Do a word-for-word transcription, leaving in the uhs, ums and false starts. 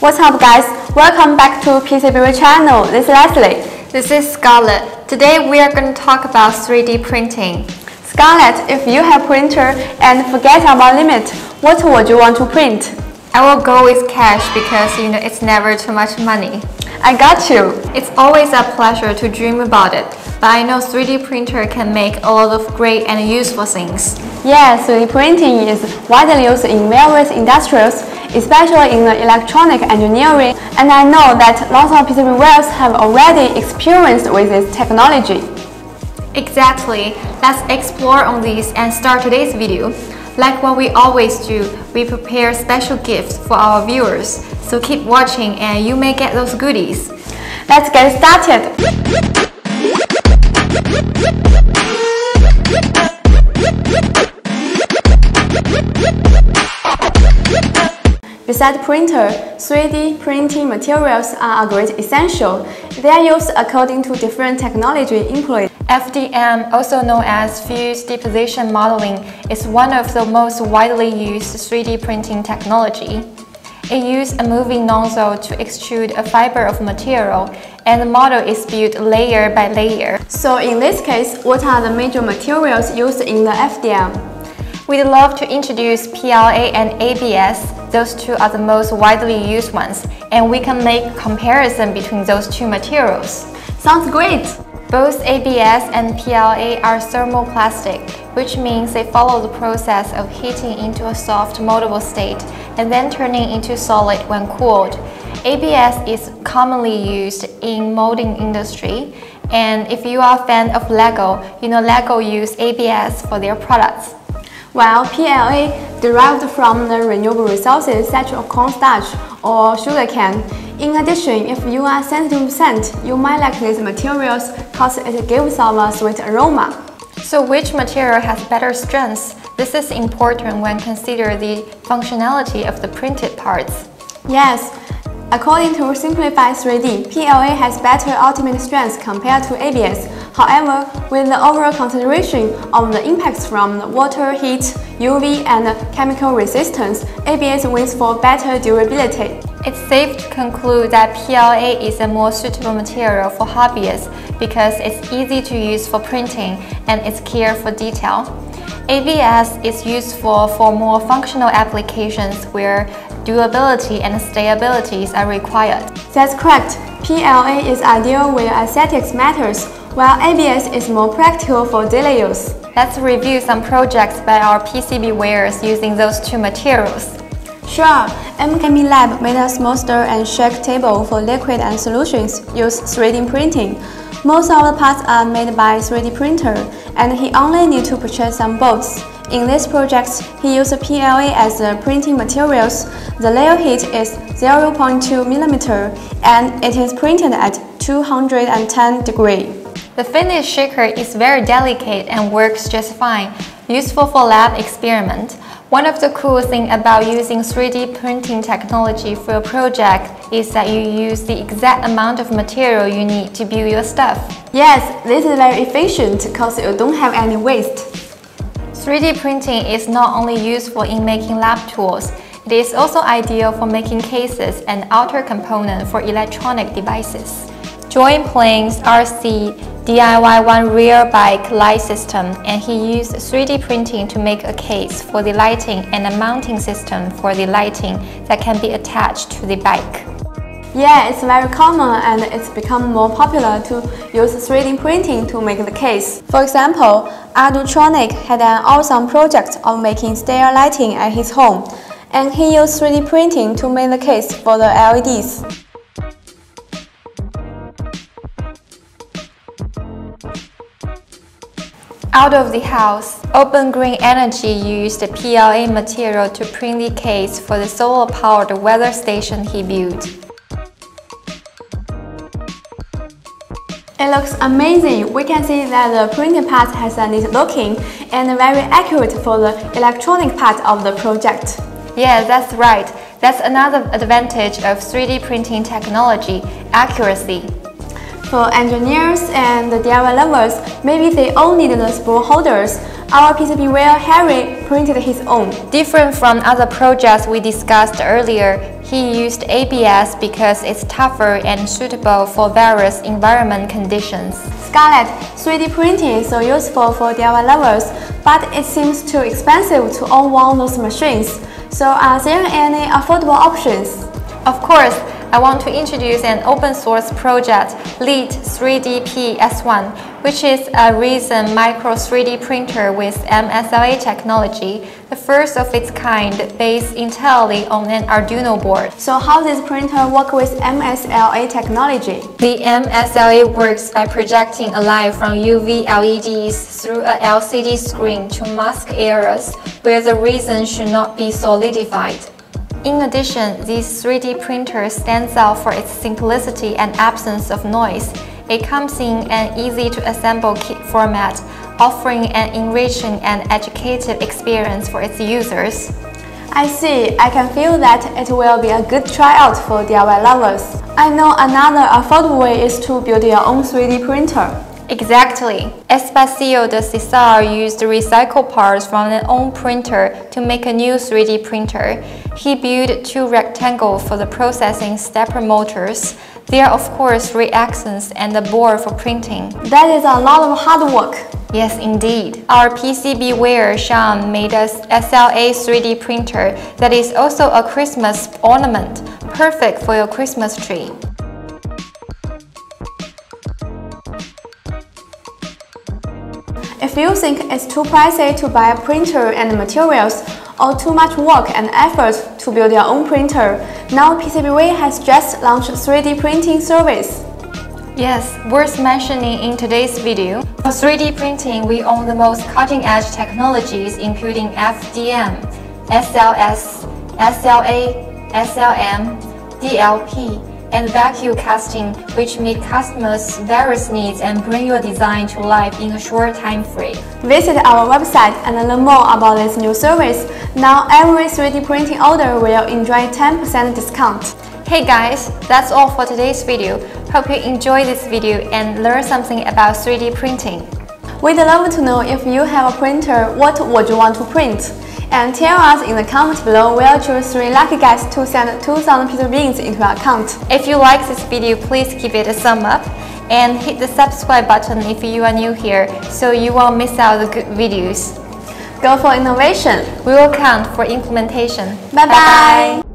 What's up, guys? Welcome back to PCBWay channel. This is Leslie. This is Scarlett. Today we are going to talk about three D printing. Scarlett, if you have printer and forget about limit, what would you want to print? I will go with cash because you know it's never too much money. I got you. It's always a pleasure to dream about it, but I know three D printer can make a lot of great and useful things. Yes, three D printing is widely used in various industries, especially in the electronic engineering, and I know that lots of PCBWayers have already experienced with this technology. Exactly. Let's explore on this and start today's video. Like what we always do, we prepare special gifts for our viewers, so keep watching and you may get those goodies. Let's get started! Besides printer, three D printing materials are a great essential. They are used according to different technology employed. F D M, also known as fused deposition modeling, is one of the most widely used three D printing technology. It uses a moving nozzle to extrude a fiber of material, and the model is built layer by layer. So in this case, what are the major materials used in the F D M? We'd love to introduce P L A and A B S. Those two are the most widely used ones, and we can make comparison between those two materials. Sounds great! Both A B S and P L A are thermoplastic, which means they follow the process of heating into a soft moldable state and then turning into solid when cooled. A B S is commonly used in molding industry, and if you are a fan of Lego, you know Lego use A B S for their products. While P L A, derived from the renewable resources such as cornstarch or sugarcane. In addition, if you are sensitive to scent, you might like these materials because it gives off a sweet aroma. So which material has better strengths? This is important when considering the functionality of the printed parts. Yes, according to Simplify three D, P L A has better ultimate strength compared to A B S. However, with the overall consideration of the impacts from the water, heat, U V, and chemical resistance, A B S wins for better durability. It's safe to conclude that P L A is a more suitable material for hobbyists because it's easy to use for printing and it's care for detail. A B S is useful for more functional applications where durability and stabilities are required. That's correct. P L A is ideal where aesthetics matters, while A B S is more practical for daily use. Let's review some projects by our PCBWayers using those two materials. Sure, M K B Lab made a small stir and shake table for liquid and solutions using three D printing. Most of the parts are made by three D printer, and he only needs to purchase some bolts. In this project, he used P L A as the printing materials. The layer height is zero point two millimeters and it is printed at two hundred ten degrees. The finished shaker is very delicate and works just fine, useful for lab experiment. One of the cool things about using three D printing technology for a project is that you use the exact amount of material you need to build your stuff. Yes, this is very efficient because you don't have any waste. three D printing is not only useful in making lab tools, it is also ideal for making cases and outer components for electronic devices. Joyplanes R C D I Y one rear bike light system, and he used three D printing to make a case for the lighting and a mounting system for the lighting that can be attached to the bike. Yeah, it's very common and it's become more popular to use three D printing to make the case. For example, ARDUTRONIC had an awesome project of making stair lighting at his home, and he used three D printing to make the case for the L E Ds. Out of the house, Open Green Energy used the P L A material to print the case for the solar-powered weather station he built. It looks amazing. We can see that the printed part has a neat looking and very accurate for the electronic part of the project. Yeah, that's right. That's another advantage of three D printing technology, accuracy. For engineers and D I Y lovers, maybe they all need the spool holders, Our PCBWay Harry printed his own. Different from other projects we discussed earlier, he used A B S because it's tougher and suitable for various environment conditions. Scarlett, three D printing is so useful for D I Y lovers, but it seems too expensive to own one of those machines. So are there any affordable options? Of course, I want to introduce an open source project, Lite three D P S one, which is a Reason micro three D printer with M S L A technology, the first of its kind based entirely on an Arduino board. So how does this printer work with M S L A technology? The M S L A works by projecting a light from U V L E Ds through a L C D screen to mask areas where the resin should not be solidified. In addition, this three D printer stands out for its simplicity and absence of noise. It comes in an easy-to-assemble kit format, offering an enriching and educative experience for its users. I see. I can feel that it will be a good tryout for D I Y lovers. I know another affordable way is to build your own three D printer. Exactly. Espacio de Cesar used recycled parts from an own printer to make a new three D printer. He built two rectangles for the processing stepper motors. There are of course reactants and a board for printing. That is a lot of hard work. Yes, indeed. Our PCBWay Sean made a S L A three D printer that is also a Christmas ornament, perfect for your Christmas tree. If you think it's too pricey to buy a printer and materials, or too much work and effort to build your own printer, now PCBWay has just launched a three D printing service. Yes, worth mentioning in today's video. For three D printing, we own the most cutting-edge technologies including F D M, S L S, S L A, S L M, D L P, and vacuum casting, which meet customers' various needs and bring your design to life in a short time frame. Visit our website and learn more about this new service. Now every three D printing order will enjoy ten percent discount. Hey guys, that's all for today's video. Hope you enjoy this video and learn something about three D printing. We'd love to know if you have a printer, what would you want to print? And tell us in the comments below. We'll choose three lucky guys to send two thousand pizza beans into your account. If you like this video, please give it a thumb up and hit the subscribe button if you are new here, so you won't miss out the good videos. Go for innovation. We will count for implementation. Bye bye. Bye, -bye.